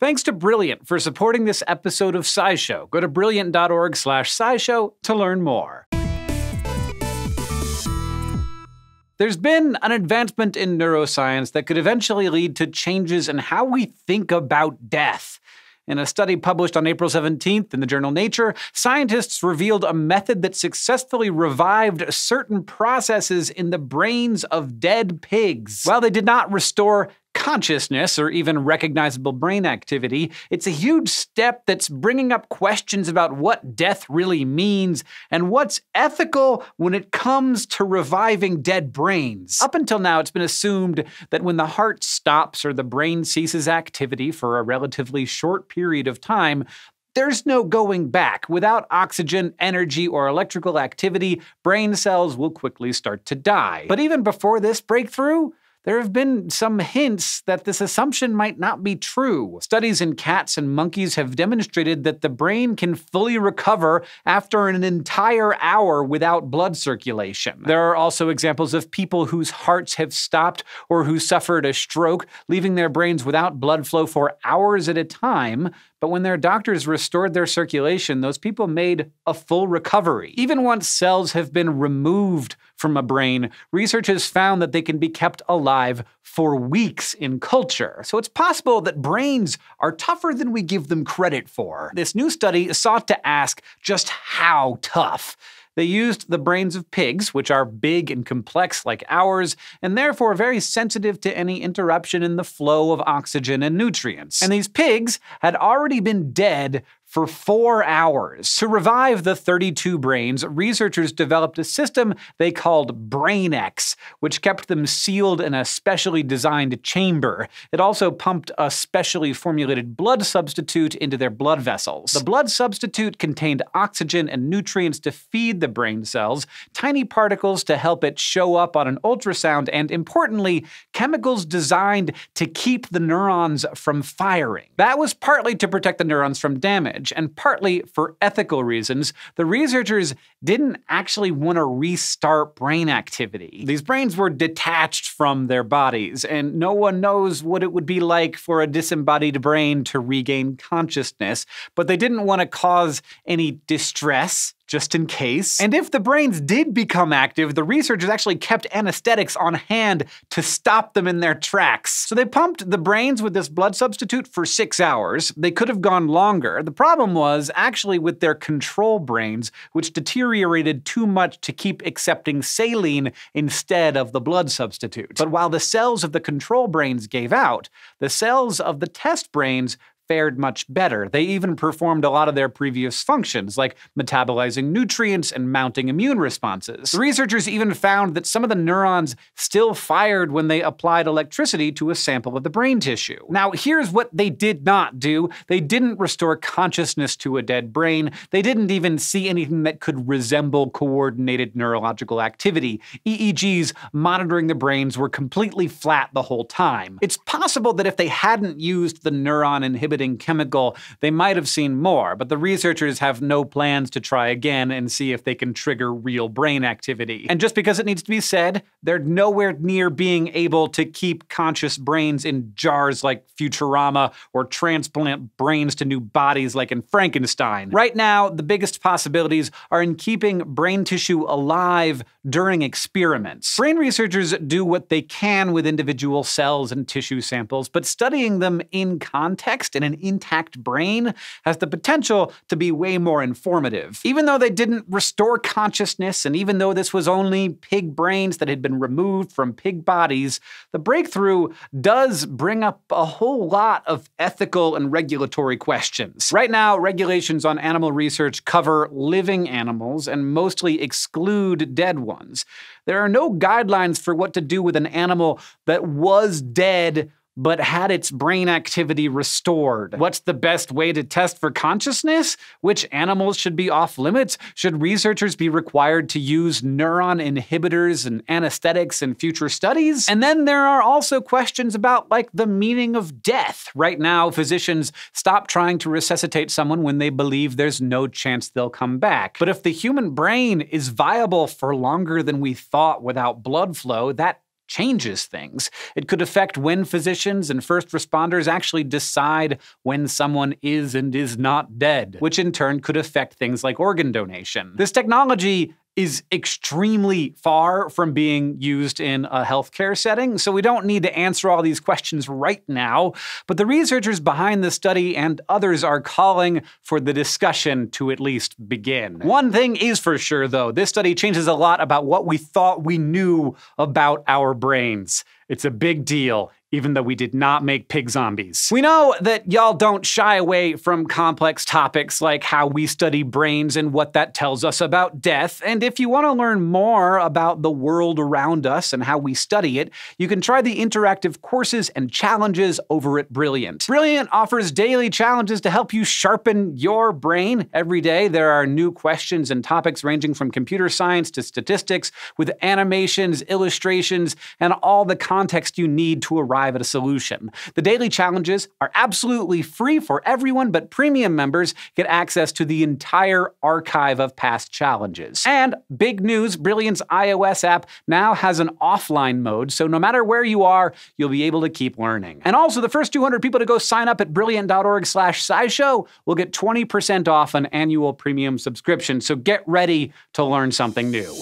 Thanks to Brilliant for supporting this episode of SciShow. Go to brilliant.org/scishow to learn more. There's been an advancement in neuroscience that could eventually lead to changes in how we think about death. In a study published on April 17th in the journal Nature, scientists revealed a method that successfully revived certain processes in the brains of dead pigs. While they did not restore consciousness or even recognizable brain activity, it's a huge step that's bringing up questions about what death really means and what's ethical when it comes to reviving dead brains. Up until now, it's been assumed that when the heart stops or the brain ceases activity for a relatively short period of time, there's no going back. Without oxygen, energy, or electrical activity, brain cells will quickly start to die. But even before this breakthrough, there have been some hints that this assumption might not be true. Studies in cats and monkeys have demonstrated that the brain can fully recover after an entire hour without blood circulation. There are also examples of people whose hearts have stopped or who suffered a stroke, leaving their brains without blood flow for hours at a time. But when their doctors restored their circulation, those people made a full recovery. Even once cells have been removed from a brain, research has found that they can be kept alive for weeks in culture. So it's possible that brains are tougher than we give them credit for. This new study sought to ask just how tough. They used the brains of pigs, which are big and complex like ours, and therefore very sensitive to any interruption in the flow of oxygen and nutrients. And these pigs had already been dead for 4 hours. To revive the 32 brains, researchers developed a system they called BrainEx, which kept them sealed in a specially designed chamber. It also pumped a specially formulated blood substitute into their blood vessels. The blood substitute contained oxygen and nutrients to feed the brain cells, tiny particles to help it show up on an ultrasound, and importantly, chemicals designed to keep the neurons from firing. That was partly to protect the neurons from damage, and partly for ethical reasons. The researchers didn't actually want to restart brain activity. These brains were detached from their bodies, and no one knows what it would be like for a disembodied brain to regain consciousness, but they didn't want to cause any distress, just in case. And if the brains did become active, the researchers actually kept anesthetics on hand to stop them in their tracks. So they pumped the brains with this blood substitute for 6 hours. They could have gone longer. The problem was actually with their control brains, which deteriorated too much to keep accepting saline instead of the blood substitute. But while the cells of the control brains gave out, the cells of the test brains fared much better. They even performed a lot of their previous functions, like metabolizing nutrients and mounting immune responses. The researchers even found that some of the neurons still fired when they applied electricity to a sample of the brain tissue. Now, here's what they did not do. They didn't restore consciousness to a dead brain. They didn't even see anything that could resemble coordinated neurological activity. EEGs monitoring the brains were completely flat the whole time. It's possible that if they hadn't used the neuron inhibitor chemical, they might have seen more, but the researchers have no plans to try again and see if they can trigger real brain activity. And just because it needs to be said, they're nowhere near being able to keep conscious brains in jars like Futurama or transplant brains to new bodies like in Frankenstein. Right now, the biggest possibilities are in keeping brain tissue alive during experiments. Brain researchers do what they can with individual cells and tissue samples, but studying them in context and an intact brain has the potential to be way more informative. Even though they didn't restore consciousness, and even though this was only pig brains that had been removed from pig bodies, the breakthrough does bring up a whole lot of ethical and regulatory questions. Right now, regulations on animal research cover living animals and mostly exclude dead ones. There are no guidelines for what to do with an animal that was dead but had its brain activity restored. What's the best way to test for consciousness? Which animals should be off limits? Should researchers be required to use neuron inhibitors and anesthetics in future studies? And then there are also questions about, like, the meaning of death. Right now, physicians stop trying to resuscitate someone when they believe there's no chance they'll come back. But if the human brain is viable for longer than we thought without blood flow, that changes things. It could affect when physicians and first responders actually decide when someone is and is not dead, which in turn could affect things like organ donation. This technology is extremely far from being used in a healthcare setting, so we don't need to answer all these questions right now, but the researchers behind the study and others are calling for the discussion to at least begin. One thing is for sure, though, this study changes a lot about what we thought we knew about our brains. It's a big deal, even though we did not make pig zombies. We know that y'all don't shy away from complex topics like how we study brains and what that tells us about death. And if you want to learn more about the world around us and how we study it, you can try the interactive courses and challenges over at Brilliant. Brilliant offers daily challenges to help you sharpen your brain. Every day, there are new questions and topics ranging from computer science to statistics, with animations, illustrations, and all the context you need to arrive at a solution. The daily challenges are absolutely free for everyone, but premium members get access to the entire archive of past challenges. And big news, Brilliant's iOS app now has an offline mode, so no matter where you are, you'll be able to keep learning. And also, the first 200 people to go sign up at brilliant.org/scishow will get 20% off an annual premium subscription, so get ready to learn something new.